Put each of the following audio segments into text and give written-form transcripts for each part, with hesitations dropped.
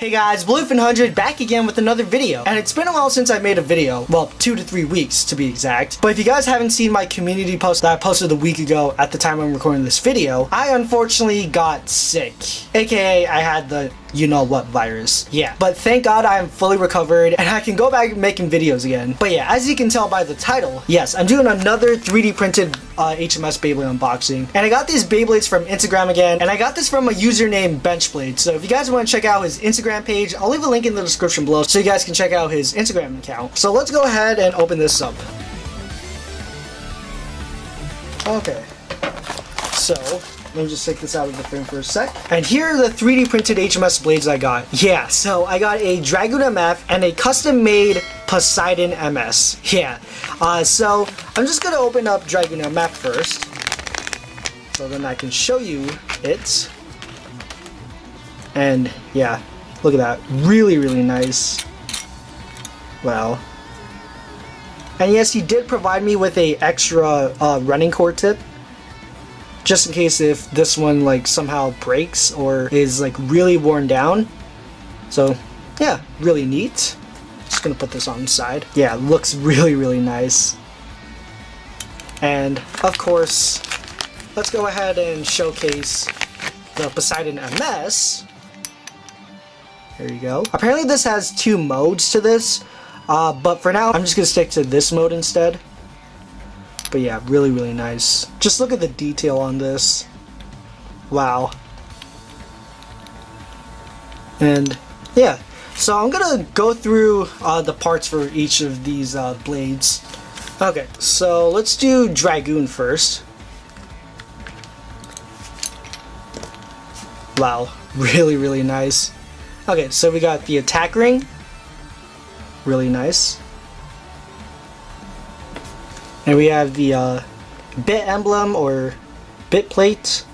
Hey guys, BlueW0lf100 back again with another video, and it's been a while since I made a video, well 2 to 3 weeks to be exact, but if you guys haven't seen my community post that I posted a week ago at the time I'm recording this video, I unfortunately got sick, aka I had the you know what virus. Yeah, but thank God I am fully recovered and I can go back making videos again. But yeah, as you can tell by the title, yes, I'm doing another 3D printed HMS Beyblade unboxing, and I got these Beyblades from Instagram again, and I got this from a user named BenchBlade. So if you guys want to check out his Instagram page, I'll leave a link in the description below so you guys can check out his Instagram account. So let's go ahead and open this up. Okay, so let me just take this out of the frame for a sec. And here are the 3D printed HMS blades I got. Yeah, so I got a Dragoon MF and a custom made Poseidon MS. Yeah, so I'm just gonna open up Dragoon MF first, so then I can show you it. And yeah, look at that, really nice. Wow. And yes, he did provide me with a extra running cord tip, just in case if this one like somehow breaks or is like really worn down. So yeah, really neat. Just gonna put this on the side. Yeah, looks really nice. And of course, let's go ahead and showcase the Poseidon MS. There you go. Apparently this has 2 modes to this, but for now I'm just gonna stick to this mode instead. But yeah, really nice. Just look at the detail on this. Wow. And yeah, so I'm gonna go through the parts for each of these blades. Okay, so let's do Dragoon first. Wow, really nice. Okay, so we got the attack ring. Really nice. And we have the bit emblem or bit plate.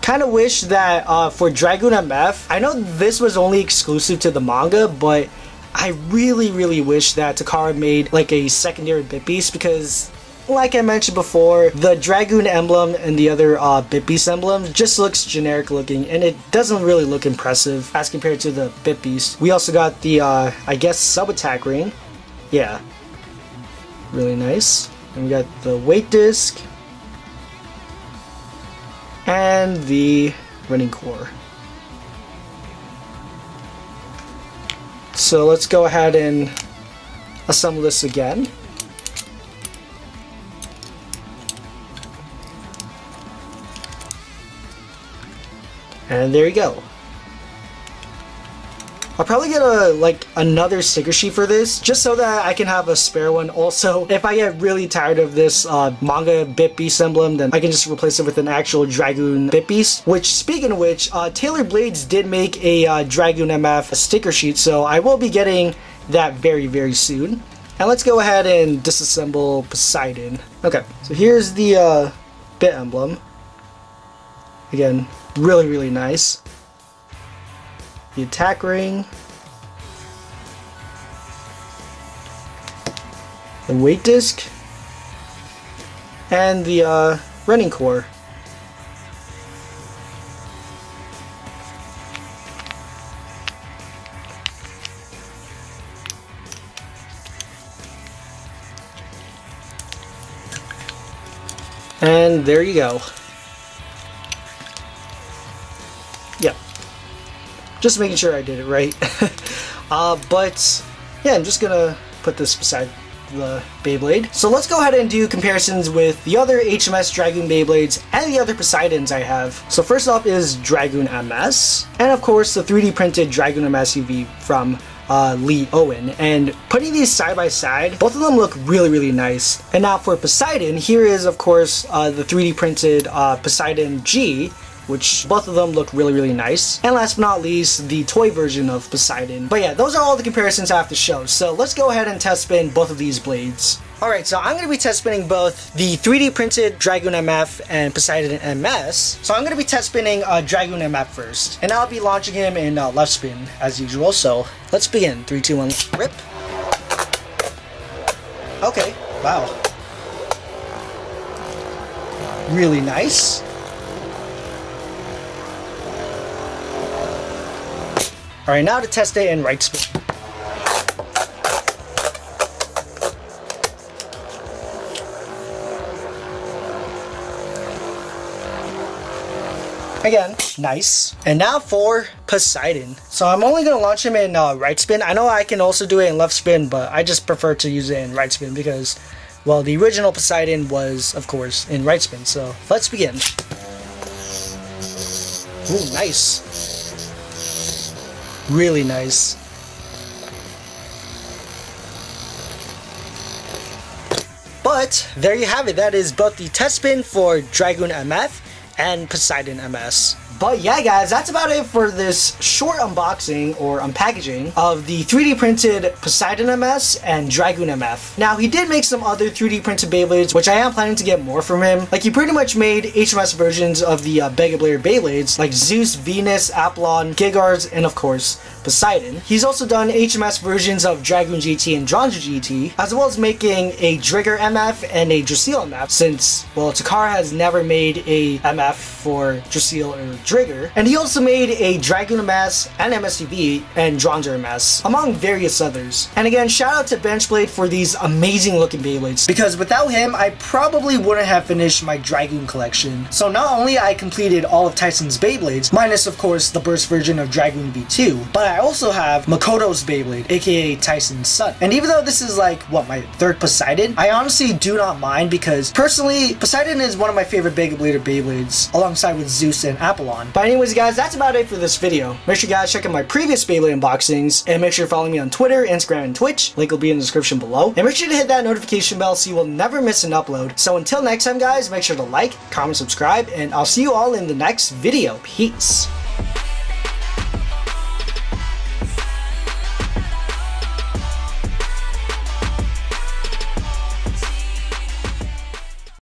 Kind of wish that for Dragoon MF, I know this was only exclusive to the manga, but I really wish that Takara made like a secondary bit piece, because like I mentioned before, the Dragoon emblem and the other bit beast emblem just looks generic looking, and it doesn't really look impressive as compared to the bit beast. We also got the I guess sub attack ring. Yeah, really nice. And we got the weight disc and the running core. So let's go ahead and assemble this again. And there you go. I'll probably get another sticker sheet for this, just so that I can have a spare one. Also, if I get really tired of this manga bit beast emblem, then I can just replace it with an actual Dragoon bit beast. Which, speaking of which, Taylor Blades did make a Dragoon MF sticker sheet, so I will be getting that very soon. And let's go ahead and disassemble Poseidon. Okay, so here's the bit emblem. Again, really nice. The attack ring, the weight disc, and the running core. And there you go. Yep. Just making sure I did it right. But yeah, I'm just gonna put this beside the Beyblade. So let's go ahead and do comparisons with the other HMS Dragoon Beyblades and the other Poseidons I have. So first off is Dragoon MS, and of course the 3D printed Dragoon MS UV from Lee Owen. And putting these side by side, both of them look really nice. And now for Poseidon, here is of course the 3D printed Poseidon G, which both of them look really nice. And last but not least, the toy version of Poseidon. But yeah, those are all the comparisons I have to show. So let's go ahead and test spin both of these blades. Alright, so I'm going to be test spinning both the 3D printed Dragoon MF and Poseidon MS. So I'm going to be test spinning Dragoon MF first. And I'll be launching him in left spin as usual. So let's begin. 3, 2, 1, rip. Okay, wow. Really nice. Alright, now to test it in right spin. Again, nice. And now for Poseidon. So I'm only going to launch him in right spin. I know I can also do it in left spin, but I just prefer to use it in right spin because, well, the original Poseidon was, of course, in right spin. So let's begin. Ooh, nice. Really nice. But there you have it. That is both the test spin for Dragoon MF and Poseidon MS. But yeah guys, that's about it for this short unboxing or unpackaging of the 3D printed Poseidon MS and Dragoon MF. Now he did make some other 3D printed Beyblades, which I am planning to get more from him. Like he pretty much made HMS versions of the BEGA Beyblades like Zeus, Venus, Apollon, Gigars, and of course Poseidon. He's also done HMS versions of Dragoon GT and Dranzer GT, as well as making a Driger MF and a Draciel MF, since, well, Takara has never made a MF for Draciel or Driger. And he also made a Dragoon MS and MSCB and Dranzer MS, among various others. And again, shout out to BenchBlade for these amazing looking Beyblades, because without him, I probably wouldn't have finished my Dragoon collection. So not only I completed all of Tyson's Beyblades, minus of course the burst version of Dragoon V2, but I also have Makoto's Beyblade, aka Tyson's son. And even though this is like, what, my third Poseidon, I honestly do not mind because personally, Poseidon is one of my favorite BEGA Blader Beyblades alongside with Zeus and Apollon. But anyways guys, that's about it for this video. Make sure you guys check out my previous Beyblade unboxings, and make sure you're following me on Twitter, Instagram, and Twitch. Link will be in the description below. And make sure to hit that notification bell so you will never miss an upload. So until next time guys, make sure to like, comment, subscribe, and I'll see you all in the next video. Peace.